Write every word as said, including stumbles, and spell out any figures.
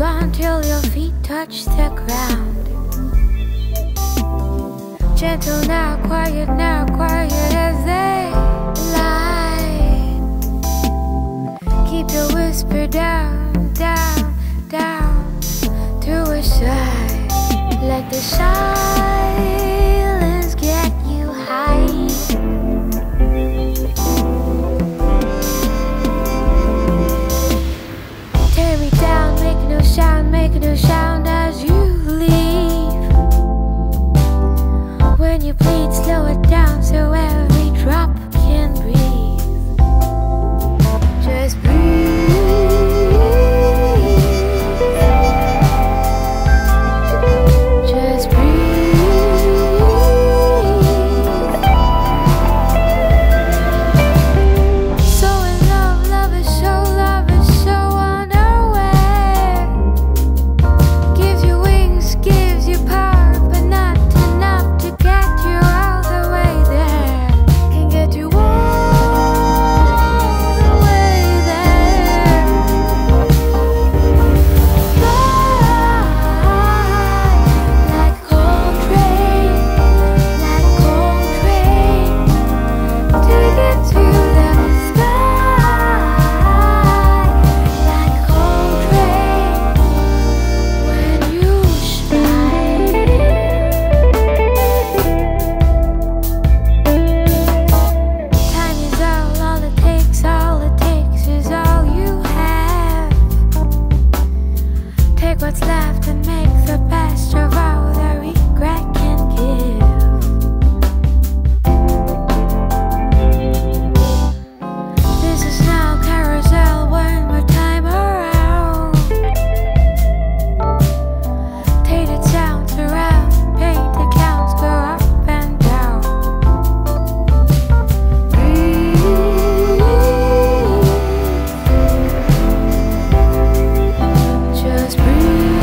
gone till your feet touch the ground. Gentle now, quiet now, quiet as they lie. Keep your whisper down, down, down through a sigh. Let the silence get you high. Sound, make a new sound as you leave. When you bleed, slow it down so every drop can breathe. Just breathe. Just breathe. So in love, love is so, love is so what's left and make the best of all that regret can give. This is now carousel, one more time around. Tainted sounds around, painted counts go up and down. Breathe, just breathe.